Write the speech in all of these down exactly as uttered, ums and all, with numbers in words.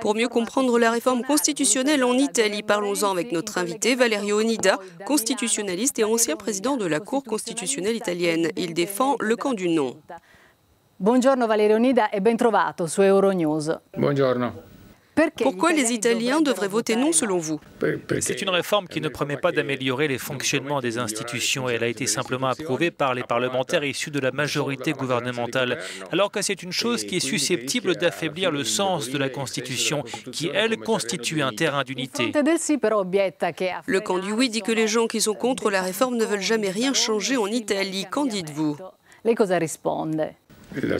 Pour mieux comprendre la réforme constitutionnelle en Italie, parlons-en avec notre invité Valerio Onida, constitutionnaliste et ancien président de la Cour constitutionnelle italienne. Il défend le camp du non. Bonjour Valerio Onida et ben trovato su Euronews. Bonjour. Pourquoi les Italiens devraient voter non selon vous? C'est une réforme qui ne promet pas d'améliorer les fonctionnements des institutions. Elle a été simplement approuvée par les parlementaires issus de la majorité gouvernementale, alors que c'est une chose qui est susceptible d'affaiblir le sens de la Constitution, qui, elle, constitue un terrain d'unité. Le camp du oui dit que les gens qui sont contre la réforme ne veulent jamais rien changer en Italie. Qu'en dites-vous?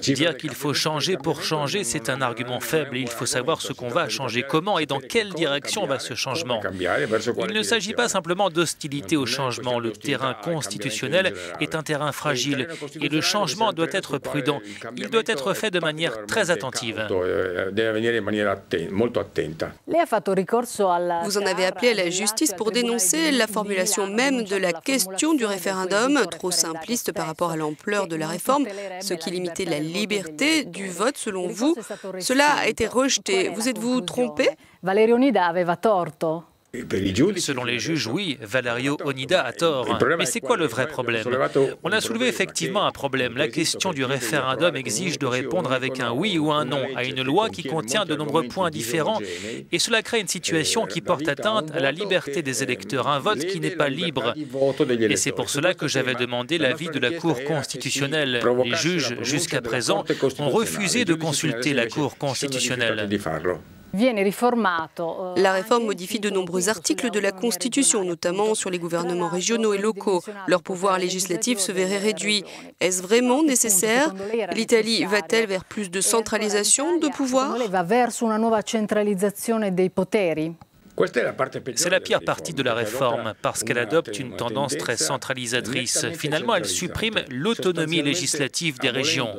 Dire qu'il faut changer pour changer, c'est un argument faible. Il faut savoir ce qu'on va changer, comment et dans quelle direction va ce changement. Il ne s'agit pas simplement d'hostilité au changement. Le terrain constitutionnel est un terrain fragile et le changement doit être prudent. Il doit être fait de manière très attentive. Vous en avez appelé à la justice pour dénoncer la formulation même de la question du référendum, trop simpliste par rapport à l'ampleur de la réforme, ce qui limite la liberté du vote, selon vous. Cela a été rejeté. Vous êtes-vous trompé? Valerio Onida aveva torto. Selon les juges, oui, Valerio Onida a tort. Mais c'est quoi le vrai problème? On a soulevé effectivement un problème. La question du référendum exige de répondre avec un oui ou un non à une loi qui contient de nombreux points différents. Et cela crée une situation qui porte atteinte à la liberté des électeurs, un vote qui n'est pas libre. Et c'est pour cela que j'avais demandé l'avis de la Cour constitutionnelle. Les juges, jusqu'à présent, ont refusé de consulter la Cour constitutionnelle. La réforme modifie de nombreux articles de la Constitution, notamment sur les gouvernements régionaux et locaux. Leur pouvoir législatif se verrait réduit. Est-ce vraiment nécessaire? L'Italie va-t-elle vers plus de centralisation de pouvoir? C'est la pire partie de la réforme, parce qu'elle adopte une tendance très centralisatrice. Finalement, elle supprime l'autonomie législative des régions.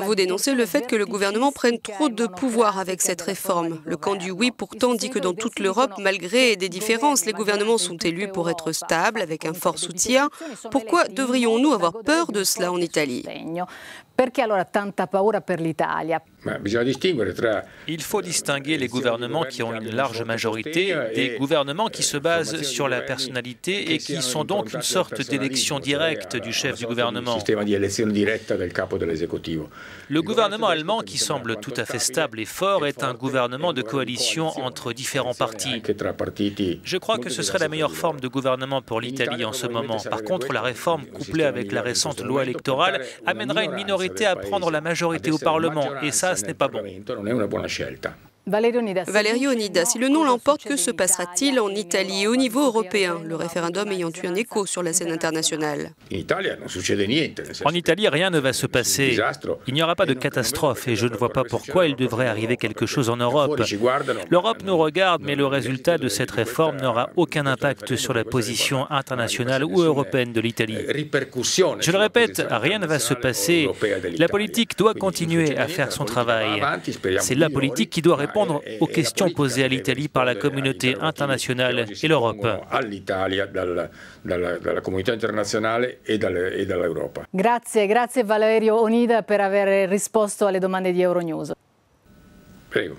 Vous dénoncez le fait que le gouvernement prenne trop de pouvoir avec cette réforme. Le camp du oui, pourtant, dit que dans toute l'Europe, malgré des différences, les gouvernements sont élus pour être stables, avec un fort soutien. Pourquoi devrions-nous avoir peur de cela en Italie? Perché allora tanta paura per l'Italia? Il faut distinguer les gouvernements qui ont une large majorité des gouvernements qui se basent sur la personnalité et qui sont donc une sorte d'élection directe du chef du gouvernement. Le gouvernement allemand, qui semble tout à fait stable et fort, est un gouvernement de coalition entre différents partis. Je crois que ce serait la meilleure forme de gouvernement pour l'Italie en ce moment. Par contre, la réforme, couplée avec la récente loi électorale, amènera une minorité à prendre la majorité au Parlement, et ça, ce n'est pas bon. Valerio Onida, si le non l'emporte, que se passera-t-il en Italie et au niveau européen, le référendum ayant eu un écho sur la scène internationale? En Italie, rien ne va se passer. Il n'y aura pas de catastrophe et je ne vois pas pourquoi il devrait arriver quelque chose en Europe. L'Europe nous regarde, mais le résultat de cette réforme n'aura aucun impact sur la position internationale ou européenne de l'Italie. Je le répète, rien ne va se passer. La politique doit continuer à faire son travail. C'est la politique qui doit répondre aux questions posées à l'Italie par la communauté internationale et l'Europe. Grazie, grazie Valerio Onida per aver risposto alle domande di Euronews. Prego.